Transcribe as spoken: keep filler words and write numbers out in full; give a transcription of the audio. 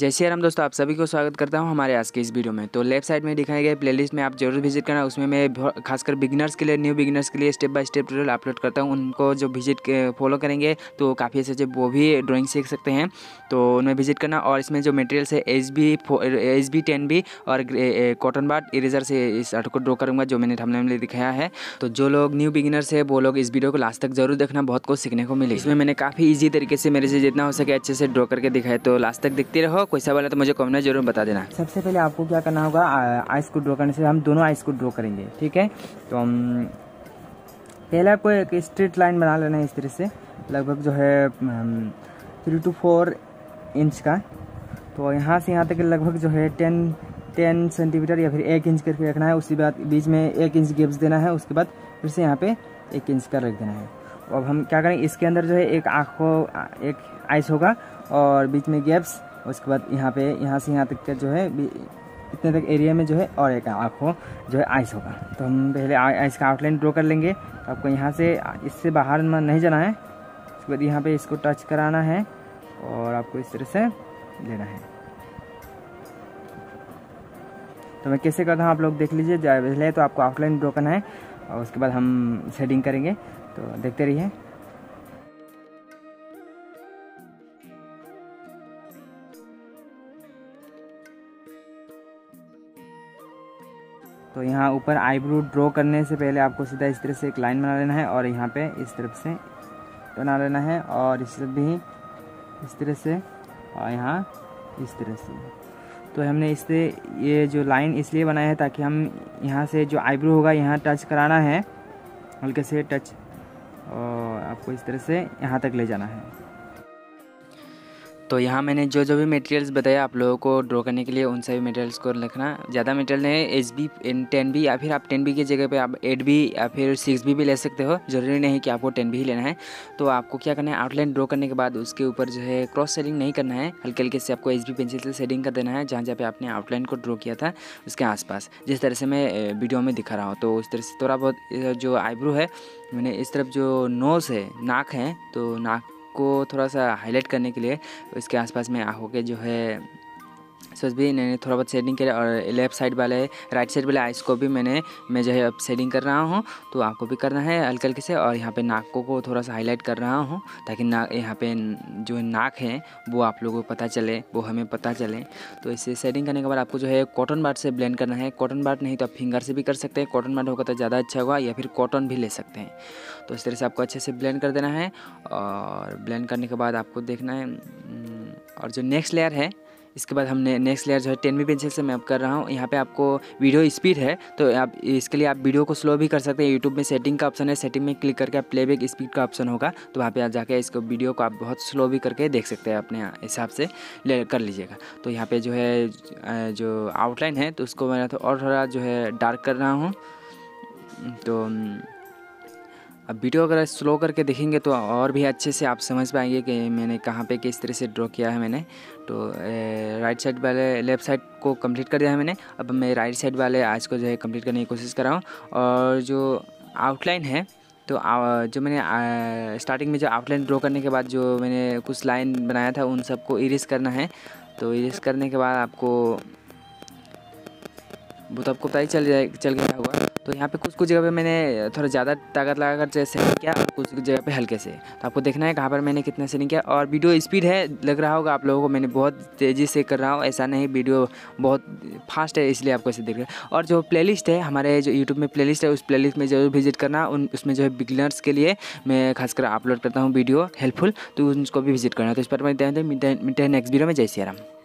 जय श्री राम दोस्तों, आप सभी को स्वागत करता हूं हमारे आज के इस वीडियो में। तो लेफ्ट साइड में दिखाए गए प्लेलिस्ट में आप जरूर विजिट करना, उसमें मैं खासकर बिगिनर्स के लिए, न्यू बिगिनर्स के लिए step by step tutorial upload करता हूं। उनको जो विजिट फॉलो करेंगे तो काफ़ी अच्छे वो भी ड्राइंग सीख सकते हैं, तो उनमें विजिट करना। और इसमें जो मटेरियल्स है H B H B ten B और कॉटन बाड इरेजर से इस आर्ट को ड्रॉ करूँगा, जो मैंने थंबनेल में दिखाया है। तो जो लोग न्यू बिगिनर्स है वो लोग इस वीडियो को लास्ट तक जरूर देखना, बहुत कुछ सीखने को मिले। इसमें मैंने काफ़ी ईजी तरीके से मेरे से जितना हो सके अच्छे से ड्रॉ करके दिखाया, तो लास्ट तक देखते रहो। कोई सवाल है तो मुझे कमेंट में जरूर बता देना। सबसे पहले आपको क्या करना होगा, आइस को ड्रॉ करने से हम दोनों आइस को ड्रॉ करेंगे, ठीक है। तो हम पहला कोई एक स्ट्रेट लाइन बना लेना है इस तरह से, लगभग जो है थ्री टू फोर इंच का। तो यहाँ से यहाँ तक लगभग जो है टेन टेन सेंटीमीटर या फिर एक इंच करके रखना है। उसके बाद बीच में एक इंच गैप्स देना है, उसके बाद फिर से यहाँ पे एक इंच का रख देना है। अब हम क्या करेंगे, इसके अंदर जो है एक आँखों एक आइस होगा और बीच में गैप्स, उसके बाद यहाँ पे यहाँ से यहाँ तक का जो है इतने तक एरिया में जो है और एक आँखों जो है आइस होगा। तो हम पहले आइस का आउटलाइन ड्रॉ कर लेंगे। तो आपको यहाँ से इससे बाहर नहीं जाना है, उसके बाद यहाँ पे इसको टच कराना है और आपको इस तरह से लेना है। तो मैं कैसे करता हूँ आप लोग देख लीजिए। पहले तो आपको आउटलाइन ड्रॉ करना है और उसके बाद हम शेडिंग करेंगे, तो देखते रहिए। तो यहाँ ऊपर आईब्रो ड्रॉ करने से पहले आपको सीधा इस तरह से एक लाइन बना लेना है और यहाँ पे इस तरफ से बना लेना है और इस तरफ भी इस तरह से और यहाँ इस तरह से। तो हमने इससे ये जो लाइन इसलिए बनाया है ताकि हम यहाँ से जो आईब्रो होगा यहाँ टच कराना है, हल्के से टच, और आपको इस तरह से यहाँ तक ले जाना है। तो यहाँ मैंने जो जो भी मटेरियल्स बताया आप लोगों को ड्रॉ करने के लिए, उन सभी मटेरियल्स को लिखना। ज़्यादा मटेरियल नहीं है, एच बी टेन बी या फिर आप टेन बी की जगह पे आप एट बी या फिर सिक्स बी भी ले सकते हो, जरूरी नहीं कि आपको टेन बी ही लेना है। तो आपको क्या करना है, आउटलाइन ड्रॉ करने के बाद उसके ऊपर जो है क्रॉस शेडिंग नहीं करना है, हल्के हल्के से आपको एच बी पेंसिल से शेडिंग कर देना है जहाँ जहाँ पे आपने आउटलाइन को ड्रॉ किया था उसके आसपास, जिस तरह से मैं वीडियो में दिखा रहा हूँ। तो उस तरह से थोड़ा बहुत जो आईब्रो है मैंने इस तरफ जो नोज़ है, नाक है, तो नाक को थोड़ा सा हाईलाइट करने के लिए इसके आसपास में आँखों के जो है सच भी मैंने थोड़ा बहुत शेडिंग किया। और लेफ़्ट साइड वाले राइट साइड वाले आइस को भी मैंने मैं जो है अब शेडिंग कर रहा हूँ, तो आपको भी करना है हल्के हल्के से। और यहाँ पे नाकों को थोड़ा सा हाईलाइट कर रहा हूँ ताकि ना यहाँ पे जो नाक है वो आप लोगों को पता चले, वो हमें पता चले। तो इससे शेडिंग करने के बाद आपको जो है कॉटन बाड से ब्लेंड करना है। कॉटन बाड नहीं तो आप फिंगर से भी कर सकते हैं, कॉटन बाड होगा तो ज़्यादा अच्छा होगा, या फिर कॉटन भी ले सकते हैं। तो इस तरह से आपको अच्छे से ब्लेंड कर देना है। और ब्लेंड करने के बाद आपको देखना है, और जो नेक्स्ट लेयर है इसके बाद हमने नेक्स्ट लेयर जो है टेन बी पेंसिल से मैं अब कर रहा हूँ। यहाँ पे आपको वीडियो स्पीड है तो आप इसके लिए आप वीडियो को स्लो भी कर सकते हैं। यूट्यूब में सेटिंग का ऑप्शन है, सेटिंग में क्लिक करके आप प्लेबैक स्पीड का ऑप्शन होगा, तो वहाँ पे आप जाके इसको वीडियो को आप बहुत स्लो भी करके देख सकते हैं, अपने हिसाब से ले कर लीजिएगा। तो यहाँ पर जो है जो आउटलाइन है तो उसको मैं तो और थोड़ा जो है डार्क कर रहा हूँ। तो अब वीडियो अगर स्लो करके देखेंगे तो और भी अच्छे से आप समझ पाएंगे कि मैंने कहाँ पे किस तरह से ड्रॉ किया है। मैंने तो राइट साइड वाले लेफ़्ट साइड को कंप्लीट कर दिया है मैंने। अब मैं राइट साइड वाले आइस को जो है कंप्लीट करने की कोशिश कर रहा हूँ। और जो आउटलाइन है तो जो मैंने स्टार्टिंग में जो आउटलाइन ड्रॉ करने के बाद जो मैंने कुछ लाइन बनाया था उन सबको इरेज करना है। तो इरेज करने के बाद आपको वो तो आपको पता ही चल जाए चल गया होगा। तो यहाँ पे कुछ कुछ जगह पे मैंने थोड़ा ज़्यादा ताकत लगाकर जैसे किया और कुछ जगह पे हल्के से। तो आपको देखना है कहाँ पर मैंने कितना सेटिंग किया। और वीडियो स्पीड है, लग रहा होगा आप लोगों को मैंने बहुत तेज़ी से कर रहा हूँ, ऐसा नहीं, वीडियो बहुत फास्ट है इसलिए आपको ऐसे देख रहे हैं। और जो प्लेलिस्ट है हमारे जो यूट्यूब में प्लेलिस्ट है, उस प्लेलिस्ट में जरूर विजिट करना। उन उसमें जो है बिगिनर्स के लिए मैं खासकर अपलोड करता हूँ वीडियो हेल्पफुल, तो उनको भी विजिट करना। तो इस पर मैं मिलते हैं नेक्स्ट वीडियो में। जय श्री राम।